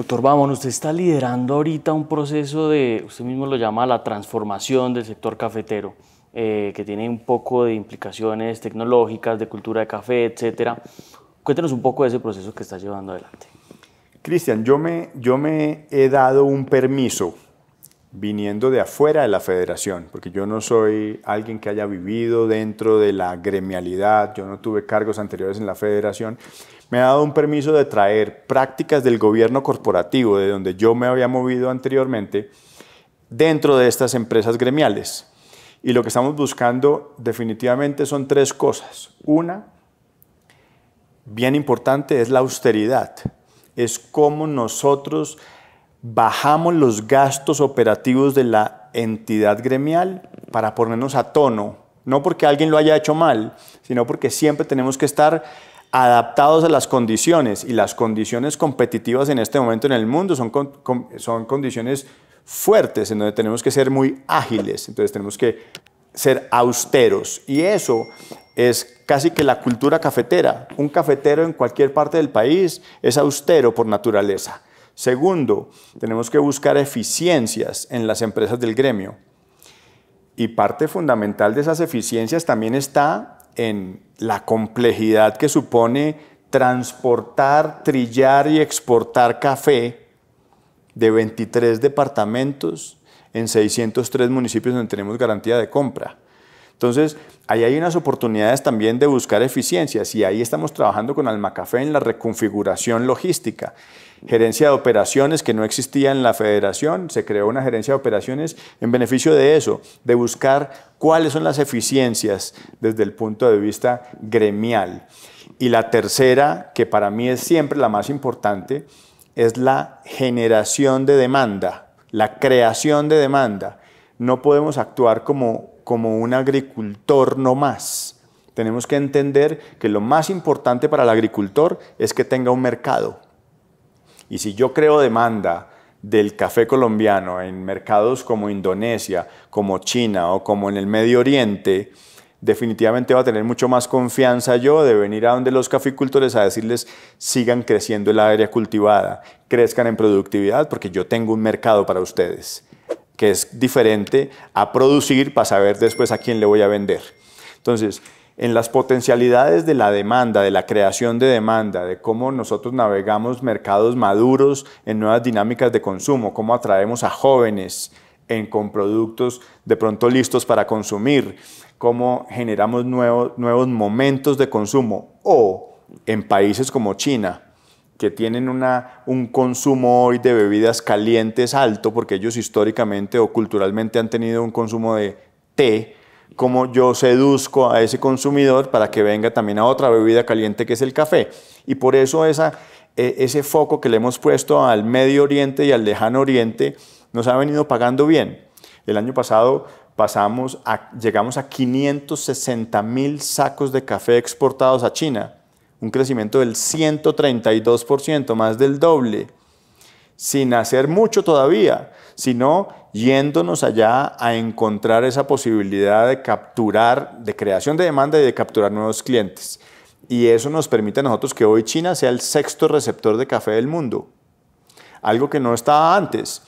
Doctor, vámonos, usted está liderando ahorita un proceso de, usted mismo lo llama la transformación del sector cafetero, que tiene un poco de implicaciones tecnológicas, de cultura de café, etcétera. Cuéntenos un poco de ese proceso que está llevando adelante. Cristian, yo me he dado un permiso viniendo de afuera de la federación, porque yo no soy alguien que haya vivido dentro de la gremialidad, yo no tuve cargos anteriores en la federación. Me ha dado un permiso de traer prácticas del gobierno corporativo, de donde yo me había movido anteriormente, dentro de estas empresas gremiales. Y lo que estamos buscando definitivamente son tres cosas. Una, bien importante, es la austeridad. Es cómo nosotros bajamos los gastos operativos de la entidad gremial para ponernos a tono. No porque alguien lo haya hecho mal, sino porque siempre tenemos que estar adaptados a las condiciones, y las condiciones competitivas en este momento en el mundo son condiciones fuertes en donde tenemos que ser muy ágiles, entonces tenemos que ser austeros, y eso es casi que la cultura cafetera. Un cafetero en cualquier parte del país es austero por naturaleza. Segundo, tenemos que buscar eficiencias en las empresas del gremio, y parte fundamental de esas eficiencias también está en la complejidad que supone transportar, trillar y exportar café de 23 departamentos en 603 municipios donde tenemos garantía de compra. Entonces, ahí hay unas oportunidades también de buscar eficiencias, y ahí estamos trabajando con Almacafé en la reconfiguración logística. Gerencia de operaciones que no existía en la federación, se creó una gerencia de operaciones en beneficio de eso, de buscar cuáles son las eficiencias desde el punto de vista gremial. Y la tercera, que para mí es siempre la más importante, es la generación de demanda, la creación de demanda. No podemos actuar como un agricultor no más. Tenemos que entender que lo más importante para el agricultor es que tenga un mercado. Y si yo creo demanda del café colombiano en mercados como Indonesia, como China o como en el Medio Oriente, definitivamente va a tener mucho más confianza yo de venir a donde los caficultores a decirles sigan creciendo el área cultivada, crezcan en productividad, porque yo tengo un mercado para ustedes, que es diferente a producir para saber después a quién le voy a vender. Entonces, en las potencialidades de la demanda, de la creación de demanda, de cómo nosotros navegamos mercados maduros en nuevas dinámicas de consumo, cómo atraemos a jóvenes con productos de pronto listos para consumir, cómo generamos nuevos momentos de consumo, o en países como China, que tienen un consumo hoy de bebidas calientes alto, porque ellos históricamente o culturalmente han tenido un consumo de té, cómo yo seduzco a ese consumidor para que venga también a otra bebida caliente que es el café. Y por eso ese foco que le hemos puesto al Medio Oriente y al Lejano Oriente nos ha venido pagando bien. El año pasado llegamos a 560.000 sacos de café exportados a China. Un crecimiento del 132%, más del doble, sin hacer mucho todavía, sino yéndonos allá a encontrar esa posibilidad de capturar, de creación de demanda y de capturar nuevos clientes. Y eso nos permite a nosotros que hoy China sea el sexto receptor de café del mundo, algo que no estaba antes.